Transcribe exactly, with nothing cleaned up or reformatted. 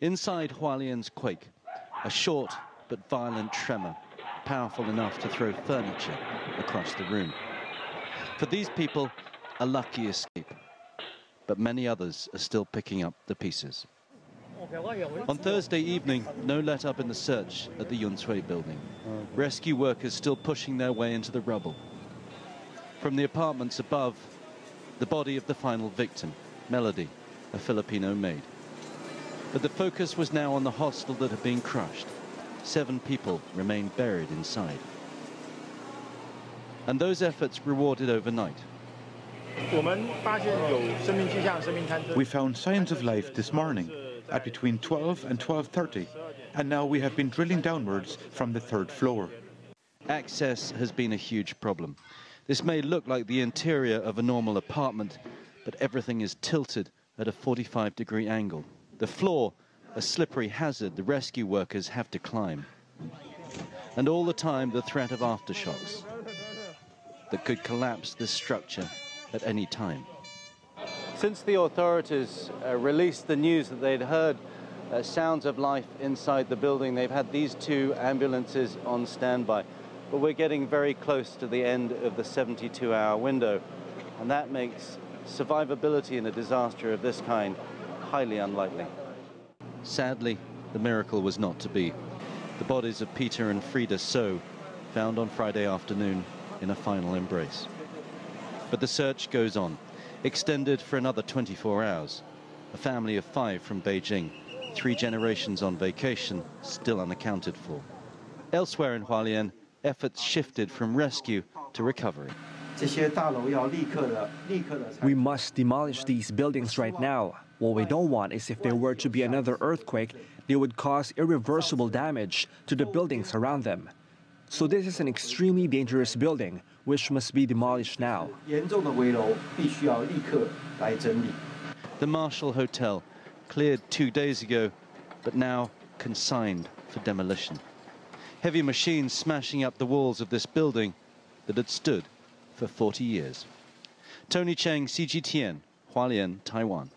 Inside Hualien's quake, a short but violent tremor, powerful enough to throw furniture across the room. For these people, a lucky escape, but many others are still picking up the pieces. On Thursday evening, no let-up in the search at the Yuntsui building. Rescue workers still pushing their way into the rubble. From the apartments above, the body of the final victim, Melody, a Filipino maid. But the focus was now on the hostel that had been crushed. Seven people remained buried inside. And those efforts rewarded overnight. We found signs of life this morning, at between twelve and twelve thirty, and now we have been drilling downwards from the third floor. Access has been a huge problem. This may look like the interior of a normal apartment, but everything is tilted at a forty-five degree angle. The floor, a slippery hazard the rescue workers have to climb. And all the time, the threat of aftershocks that could collapse this structure at any time. Since the authorities uh, released the news that they'd heard uh, sounds of life inside the building, they've had these two ambulances on standby. But we're getting very close to the end of the seventy-two hour window, and that makes survivability in a disaster of this kind highly unlikely. Sadly, the miracle was not to be. The bodies of Peter and Frieda So found on Friday afternoon in a final embrace. But the search goes on, extended for another twenty-four hours. A family of five from Beijing, three generations on vacation, still unaccounted for. Elsewhere in Hualien, efforts shifted from rescue to recovery. We must demolish these buildings right now. What we don't want is if there were to be another earthquake, they would cause irreversible damage to the buildings around them. So this is an extremely dangerous building, which must be demolished now. The Marshall Hotel, cleared two days ago, but now consigned for demolition. Heavy machines smashing up the walls of this building that had stood for forty years. Tony Cheng, C G T N, Hualien, Taiwan.